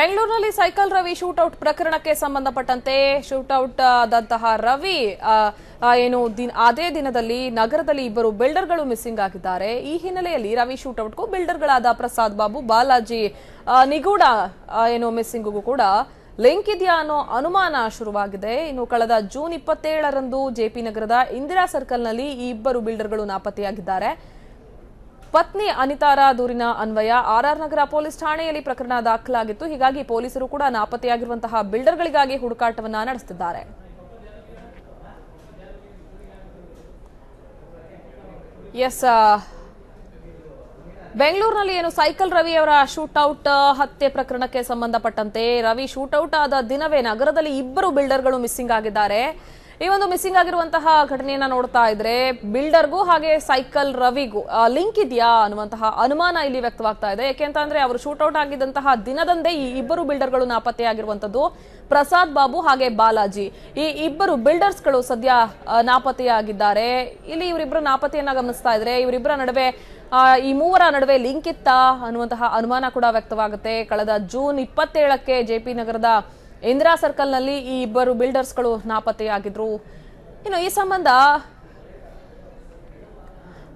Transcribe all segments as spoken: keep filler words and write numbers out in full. ಬೆಂಗಳೂರಿನಲ್ಲಿ cycle Ravi shoot out ಪ್ರಕರಣಕ್ಕೆ ಸಂಬಂಧಪಟ್ಟಂತೆ ಶೂಟ್ ಔಟ್ ಆದಂತಹ ರವಿ ಏನು ಅದೇ ದಿನದಲ್ಲಿ ನಗರದಲ್ಲಿ ಇಬ್ಬರು ಬಿಲ್ಡರ್ಗಳು ಮಿಸ್ಸಿಂಗ್ ಆಗಿದ್ದಾರೆ. ಈ ಹಿನ್ನೆಲೆಯಲ್ಲಿ ರವಿ ಶೂಟ್ ಔಟ್ಗೂ ಬಿಲ್ಡರ್ಗಳಾದ ಪ್ರಸಾದ್ ಬಾಬು, ಬಾಲಾಜಿ ನಿಗೂಢ ಏನು ಮಿಸ್ಸಿಂಗ್ಗೂ ಕೂಡ ಲಿಂಕ್ ಇದೆಯಾ ಅನ್ನೋ ಅನುಮಾನ ಶುರುವಾಗಿದೆ. ಇನ್ನು ಕಳೆದ ಜೂನ್ ಇಪ್ಪತ್ತೇಳರಂದು ಜೆಪಿ ನಗರದ ಇಂದಿರಾ ಸರ್ಕಲ್ನಲ್ಲಿ ಈ ಇಬ್ಬರು ಬಿಲ್ಡರ್ಗಳು ನಾಪತ್ತೆಯಾಗಿದ್ದಾರೆ. ಪತ್ನಿ ಅನಿತಾರ ದೂರಿನ ಅನ್ವಯ ಆರ್ಆರ್ ನಗರ ಪೊಲೀಸ್ ಠಾಣೆಯಲ್ಲಿ ಪ್ರಕರಣ ದಾಖಲಾಗಿತ್ತು. ಹೀಗಾಗಿ ಪೊಲೀಸರು ಕೂಡ ನಾಪತ್ತೆಯಾಗಿರುವಂತಹ ಬಿಲ್ಡರ್ಗಳಿಗಾಗಿ ಹುಡುಕಾಟವನ್ನು ನಡೆಸುತ್ತಿದ್ದಾರೆ. ಎಸ್, ಬೆಂಗಳೂರಿನಲ್ಲಿ ಏನು ಸೈಕಲ್ ರವಿ ಅವರ ಶೂಟೌಟ್ ಹತ್ಯೆ ಪ್ರಕರಣಕ್ಕೆ ಸಂಬಂಧಪಟ್ಟಂತೆ ರವಿ ಶೂಟೌಟ್ ಆದ ದಿನವೇ ನಗರದಲ್ಲಿ ಇಬ್ಬರು ಬಿಲ್ಡರ್ಗಳು ಮಿಸ್ಸಿಂಗ್ ಆಗಿದ್ದಾರೆ. ಈ ಒಂದು ಮಿಸ್ಸಿಂಗ್ ಆಗಿರುವಂತಹ ಘಟನೆಯನ್ನ ನೋಡ್ತಾ ಇದ್ರೆ ಬಿಲ್ಡರ್ಗೂ ಹಾಗೆ ಸೈಕಲ್ ರವಿಗೂ ಲಿಂಕ್ ಇದೆಯಾ ಅನ್ನುವಂತಹ ಅನುಮಾನ ಇಲ್ಲಿ ವ್ಯಕ್ತವಾಗ್ತಾ ಇದೆ. ಯಾಕೆಂತಂದ್ರೆ ಅವರು ಶೂಟೌಟ್ ಆಗಿದ್ದಂತಹ ದಿನದಂದೇ ಈ ಇಬ್ಬರು ಬಿಲ್ಡರ್ಗಳು ನಾಪತ್ತೆಯಾಗಿರುವಂತದ್ದು. ಪ್ರಸಾದ್ ಬಾಬು ಹಾಗೆ ಬಾಲಾಜಿ ಈ ಇಬ್ಬರು ಬಿಲ್ಡರ್ಸ್ಗಳು ಸದ್ಯ ನಾಪತ್ತೆಯಾಗಿದ್ದಾರೆ. ಇಲ್ಲಿ ಇವರಿಬ್ಬರು ನಾಪತ್ತೆಯನ್ನ ಗಮನಿಸ್ತಾ ಇದ್ರೆ ಇವರಿಬ್ಬರ ನಡುವೆ ಈ ಮೂವರ ನಡುವೆ ಲಿಂಕ್ ಇತ್ತಾ ಅನ್ನುವಂತಹ ಅನುಮಾನ ಕೂಡ ವ್ಯಕ್ತವಾಗುತ್ತೆ. ಕಳೆದ ಜೂನ್ ಇಪ್ಪತ್ತೇಳಕ್ಕೆ ಜೆಪಿ ನಗರದ ಇಂದಿರಾ ಸರ್ಕಲ್ನಲ್ಲಿ ಈ ಇಬ್ಬರು ಬಿಲ್ಡರ್ಸ್ಗಳು ನಾಪತ್ತೆಯಾಗಿದ್ರು. ಇನ್ನು ಈ ಸಂಬಂಧ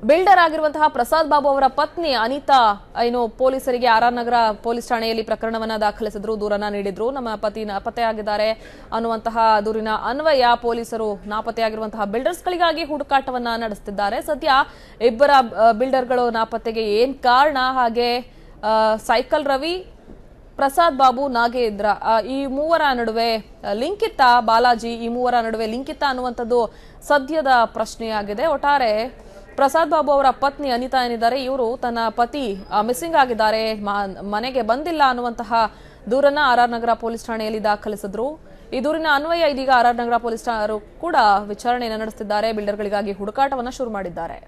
ಬಿಲ್ಡರ್ ಆಗಿರುವಂತಹ ಪ್ರಸಾದ್ ಬಾಬು ಅವರ ಪತ್ನಿ ಅನಿತಾ ಏನು ಪೊಲೀಸರಿಗೆ ಆರ್ಆರ್ ನಗರ ಪೊಲೀಸ್ ಠಾಣೆಯಲ್ಲಿ ಪ್ರಕರಣವನ್ನ ದಾಖಲಿಸಿದ್ರು, ದೂರನ್ನ ನೀಡಿದ್ರು. ನಮ್ಮ ಪತಿ ನಾಪತ್ತೆಯಾಗಿದ್ದಾರೆ ಅನ್ನುವಂತಹ ದೂರಿನ ಅನ್ವಯ ಪೊಲೀಸರು ನಾಪತ್ತೆಯಾಗಿರುವಂತಹ ಬಿಲ್ಡರ್ಸ್ಗಳಿಗಾಗಿ ಹುಡುಕಾಟವನ್ನ ನಡೆಸುತ್ತಿದ್ದಾರೆ. ಸದ್ಯ ಇಬ್ಬರ ಬಿಲ್ಡರ್ಗಳು ನಾಪತ್ತೆಗೆ ಏನ್ ಕಾರಣ, ಹಾಗೆ ಸೈಕಲ್ ರವಿ, ಪ್ರಸಾದ್ ಬಾಬು, ನಾಗೇಂದ್ರ ಈ ಮೂವರ ನಡುವೆ ಲಿಂಕಿತ, ಬಾಲಾಜಿ ಈ ಮೂವರ ನಡುವೆ ಲಿಂಕಿತ ಅನ್ನುವಂಥದ್ದು ಸದ್ಯದ ಪ್ರಶ್ನೆಯಾಗಿದೆ. ಒಟ್ಟಾರೆ ಪ್ರಸಾದ್ ಬಾಬು ಅವರ ಪತ್ನಿ ಅನಿತಾ ಏನಿದ್ದಾರೆ, ಇವರು ತನ್ನ ಪತಿ ಮಿಸ್ಸಿಂಗ್ ಆಗಿದ್ದಾರೆ, ಮನೆಗೆ ಬಂದಿಲ್ಲ ಅನ್ನುವಂತಹ ದೂರನ್ನ ಆರ್ಆರ್ ನಗರ ಪೊಲೀಸ್ ಠಾಣೆಯಲ್ಲಿ ದಾಖಲಿಸಿದ್ರು. ಈ ದೂರಿನ ಅನ್ವಯ ಇದೀಗ ಆರ್ಆರ್ ನಗರ ಪೊಲೀಸರು ಕೂಡ ವಿಚಾರಣೆಯನ್ನು ನಡೆಸುತ್ತಿದ್ದಾರೆ, ಬಿಲ್ಡರ್ಗಳಿಗಾಗಿ ಹುಡುಕಾಟವನ್ನು ಶುರು ಮಾಡಿದ್ದಾರೆ.